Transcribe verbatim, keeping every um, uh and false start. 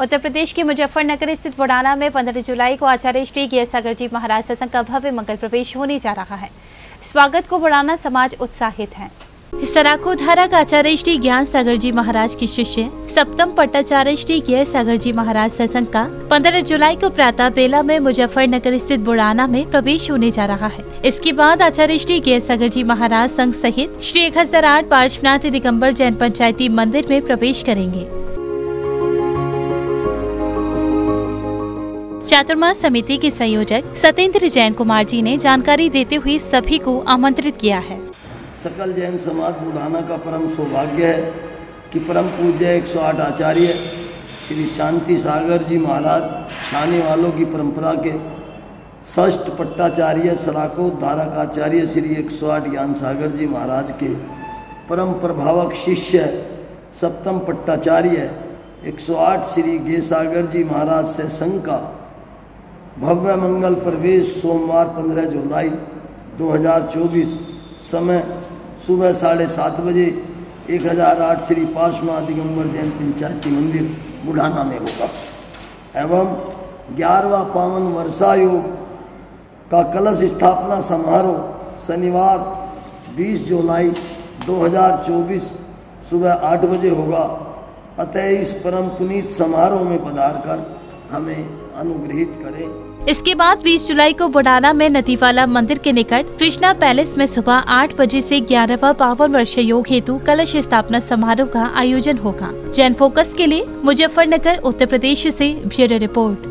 उत्तर प्रदेश के मुजफ्फरनगर स्थित बुढ़ाना में पंद्रह जुलाई को आचार्य श्री गैर सागर जी महाराज सत्संग का भव्य मंगल प्रवेश होने जा रहा है। स्वागत को बुढ़ाना समाज उत्साहित है। सराखोधारा का आचार्य श्री ज्ञान सागर जी महाराज के शिष्य सप्तम पट्टाचार्य श्री गैर सागर जी महाराज सत्संग का पंद्रह जुलाई को प्रातः बेला में मुजफ्फरनगर स्थित बुढ़ाना में प्रवेश होने जा रहा है। इसके बाद आचार्य श्री गैर सागर जी महाराज संघ सहित श्री सराज पार्श्वनाथ दिगम्बर जैन पंचायती मंदिर में प्रवेश करेंगे। चातुर्मास समिति के संयोजक सतेंद्र जैन कुमार जी ने जानकारी देते हुए सभी को आमंत्रित किया है। सकल जैन समाज बुढ़ाना का परम सौभाग्य है कि परम पूज्य एक सौ आठ आचार्य श्री शांति सागर जी महाराज छाने वालों की परंपरा के षष्ठ पट्टाचार्य सराखोधारा का आचार्य श्री एक सौ आठ ज्ञान सागर जी महाराज के परम प्रभावक शिष्य सप्तम पट्टाचार्य एक सौ आठ श्री गैर सागर जी महाराज से संघ का भव्य मंगल प्रवेश सोमवार पंद्रह जुलाई दो हज़ार चौबीस समय सुबह साढ़े सात बजे एक हज़ार आठ श्री पार्श्वनाथ दिगम्बर जैन पंचायती मंदिर बुढ़ाना में होगा। एवं ग्यारहवा पावन वर्षायोग का कलश स्थापना समारोह शनिवार बीस जुलाई दो हज़ार चौबीस सुबह आठ बजे होगा। अतः इस परम पुनीत समारोह में पधारकर हमें अनुग्रहित करें। इसके बाद बीस जुलाई को बुढ़ाना में नदीवाला मंदिर के निकट कृष्णा पैलेस में सुबह आठ बजे से ग्यारहवा पावन वर्षयोग हेतु कलश स्थापना समारोह का आयोजन होगा। जैन फोकस के लिए मुजफ्फरनगर उत्तर प्रदेश से ब्यूरो रिपोर्ट।